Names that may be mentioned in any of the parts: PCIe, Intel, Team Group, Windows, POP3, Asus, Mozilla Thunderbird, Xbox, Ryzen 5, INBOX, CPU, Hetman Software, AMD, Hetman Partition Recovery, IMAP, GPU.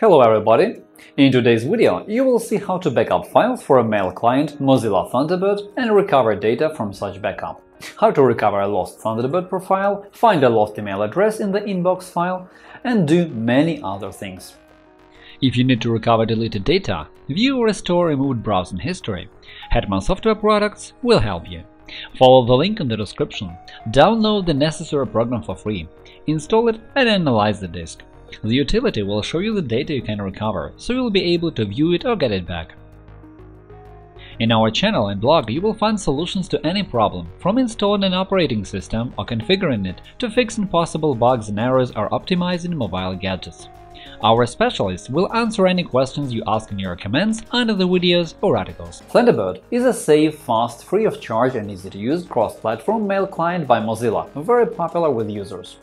Hello everybody! In today's video you will see how to backup files for a mail client Mozilla Thunderbird and recover data from such backup, how to recover a lost Thunderbird profile, find a lost email address in the INBOX file, and do many other things. If you need to recover deleted data, view or restore removed browsing history, Hetman software products will help you. Follow the link in the description, download the necessary program for free, install it and analyze the disk. The utility will show you the data you can recover, so you will be able to view it or get it back. In our channel and blog you will find solutions to any problem, from installing an operating system or configuring it to fixing possible bugs and errors or optimizing mobile gadgets. Our specialists will answer any questions you ask in your comments under the videos or articles. Thunderbird is a safe, fast, free of charge and easy-to-use cross-platform mail client by Mozilla, very popular with users.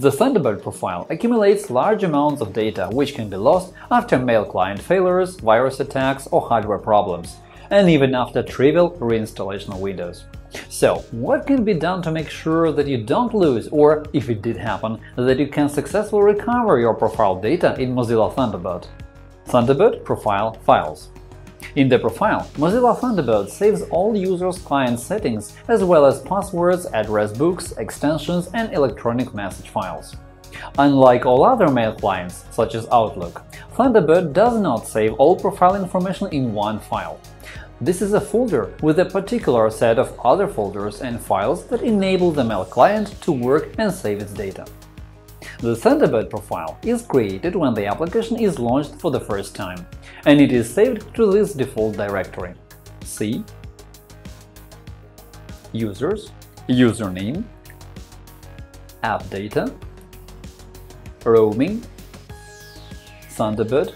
The Thunderbird profile accumulates large amounts of data, which can be lost after mail client failures, virus attacks or hardware problems, and even after trivial reinstallation of Windows. So, what can be done to make sure that you don't lose, or, if it did happen, that you can successfully recover your profile data in Mozilla Thunderbird? Thunderbird Profile Files. In the profile, Mozilla Thunderbird saves all users' client settings, as well as passwords, address books, extensions and electronic message files. Unlike all other mail clients, such as Outlook, Thunderbird does not save all profile information in one file. This is a folder with a particular set of other folders and files that enable the mail client to work and save its data. The Thunderbird profile is created when the application is launched for the first time, and it is saved to this default directory – C, Users, Username, App Data, Roaming, Thunderbird,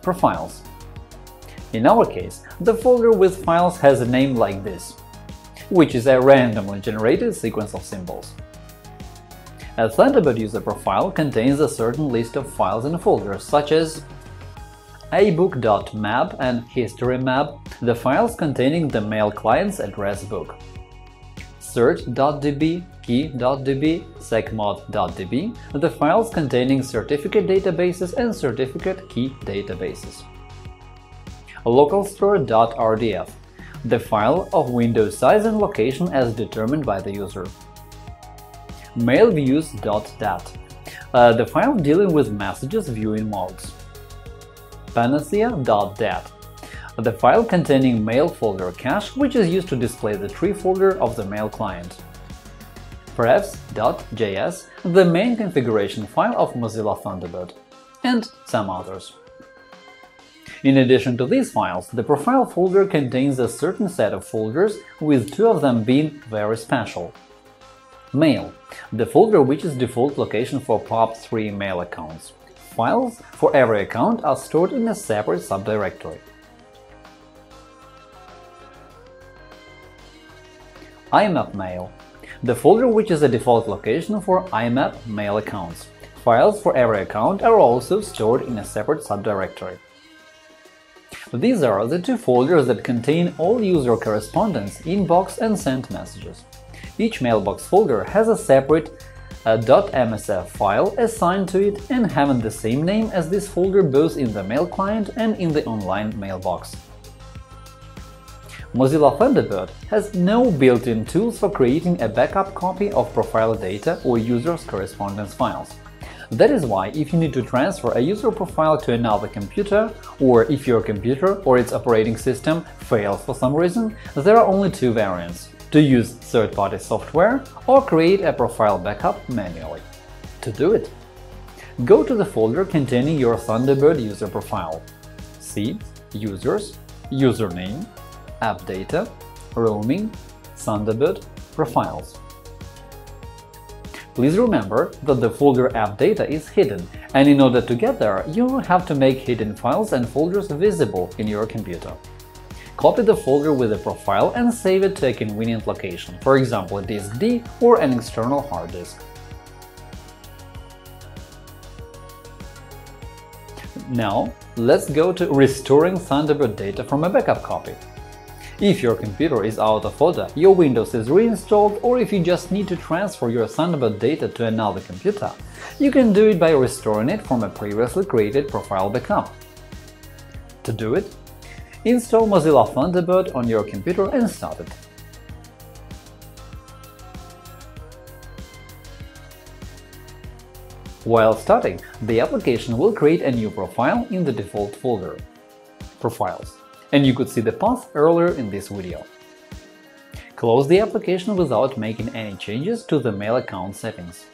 Profiles. In our case, the folder with files has a name like this, which is a randomly generated sequence of symbols. A Thunderbird user profile contains a certain list of files and folders, such as abook.map and history map, the files containing the mail client's address book, cert.db, key.db, secmod.db, the files containing certificate databases and certificate key databases, localstore.rdf, the file of window size and location as determined by the user, mailviews.dat, the file dealing with messages viewing modes, panacea.dat, the file containing mail folder cache, which is used to display the tree folder of the mail client, prefs.js, the main configuration file of Mozilla Thunderbird, and some others. In addition to these files, the profile folder contains a certain set of folders, with two of them being very special. Mail – the folder which is default location for POP3 mail accounts. Files for every account are stored in a separate subdirectory. IMAP Mail – the folder which is a default location for IMAP mail accounts. Files for every account are also stored in a separate subdirectory. These are the two folders that contain all user correspondence, inbox and sent messages. Each mailbox folder has a separate .msf file assigned to it and having the same name as this folder both in the mail client and in the online mailbox. Mozilla Thunderbird has no built-in tools for creating a backup copy of profile data or users' correspondence files. That is why, if you need to transfer a user profile to another computer, or if your computer or its operating system fails for some reason, there are only two variants – to use third-party software or create a profile backup manually. To do it, go to the folder containing your Thunderbird user profile – C, Users, Username, App Data, Roaming, Thunderbird, Profiles. Please remember that the folder app data is hidden, and in order to get there, you have to make hidden files and folders visible in your computer. Copy the folder with the profile and save it to a convenient location, for example, disk D or an external hard disk. Now, let's go to restoring Thunderbird data from a backup copy. If your computer is out of order, your Windows is reinstalled, or if you just need to transfer your Thunderbird data to another computer, you can do it by restoring it from a previously created profile backup. To do it, install Mozilla Thunderbird on your computer and start it. While starting, the application will create a new profile in the default folder Profiles, and you could see the path earlier in this video. Close the application without making any changes to the mail account settings.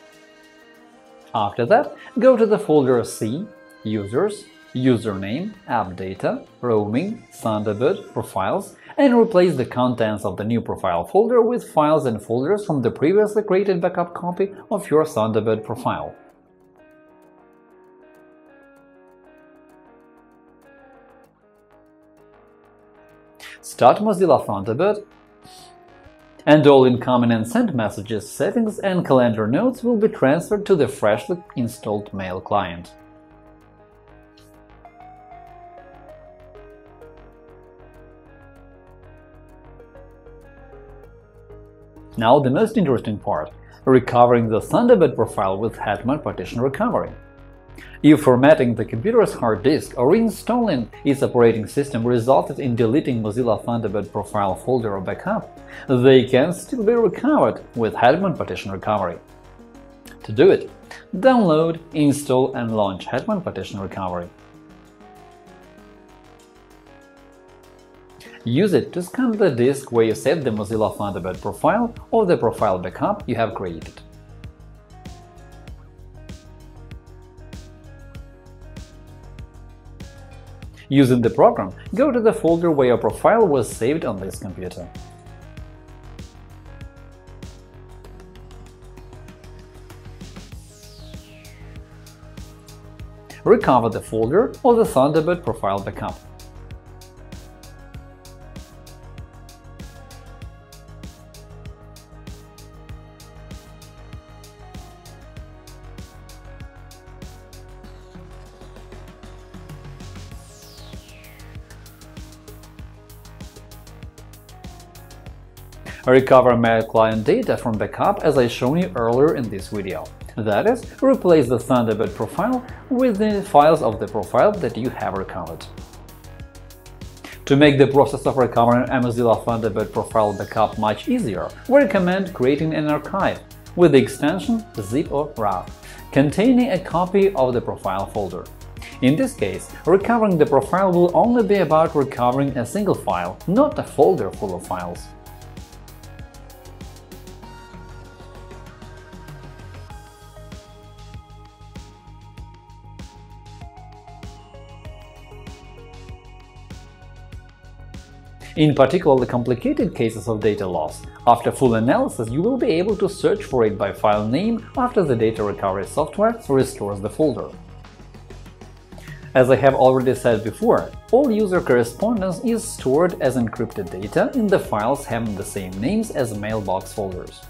After that, go to the folder C, Users, Username, App Data, Roaming, Thunderbird, Profiles, and replace the contents of the new profile folder with files and folders from the previously created backup copy of your Thunderbird profile. Start Mozilla Thunderbird, and all incoming and sent messages, settings and calendar notes will be transferred to the freshly installed mail client. Now the most interesting part – recovering the Thunderbird profile with Hetman Partition Recovery. If formatting the computer's hard disk or reinstalling its operating system resulted in deleting Mozilla Thunderbird profile folder or backup, they can still be recovered with Hetman Partition Recovery. To do it, download, install and launch Hetman Partition Recovery. Use it to scan the disk where you saved the Mozilla Thunderbird profile or the profile backup you have created. Using the program, go to the folder where your profile was saved on this computer. Recover the folder or the Thunderbird profile backup. Recover mail client data from backup as I shown you earlier in this video. That is, replace the Thunderbird profile with the files of the profile that you have recovered. To make the process of recovering a Mozilla Thunderbird profile backup much easier, we recommend creating an archive with the extension zip or rar, containing a copy of the profile folder. In this case, recovering the profile will only be about recovering a single file, not a folder full of files. In particularly complicated cases of data loss, after full analysis you will be able to search for it by file name after the data recovery software restores the folder. As I have already said before, all user correspondence is stored as encrypted data in the files having the same names as mailbox folders.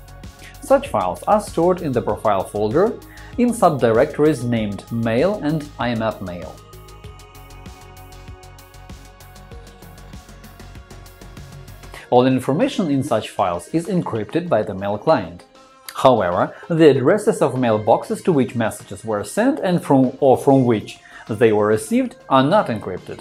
Such files are stored in the profile folder in subdirectories named Mail and IMAP Mail. All information in such files is encrypted by the mail client. However, the addresses of mailboxes to which messages were sent and from which they were received are not encrypted.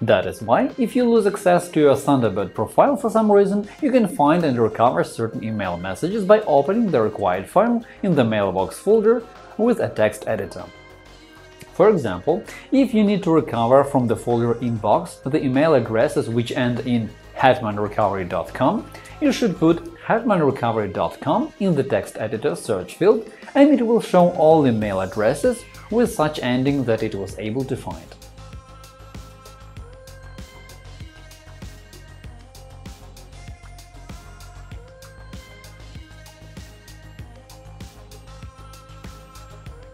That is why, if you lose access to your Thunderbird profile for some reason, you can find and recover certain email messages by opening the required file in the mailbox folder with a text editor. For example, if you need to recover from the folder INBOX the email addresses which end in hetmanrecovery.com, you should put hetmanrecovery.com in the text editor search field, and it will show all email addresses with such ending that it was able to find.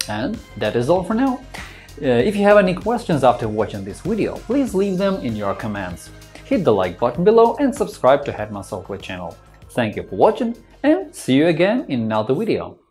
And that is all for now. If you have any questions after watching this video, please leave them in your comments. Hit the like button below and subscribe to Hetman Software channel. Thank you for watching and see you again in another video.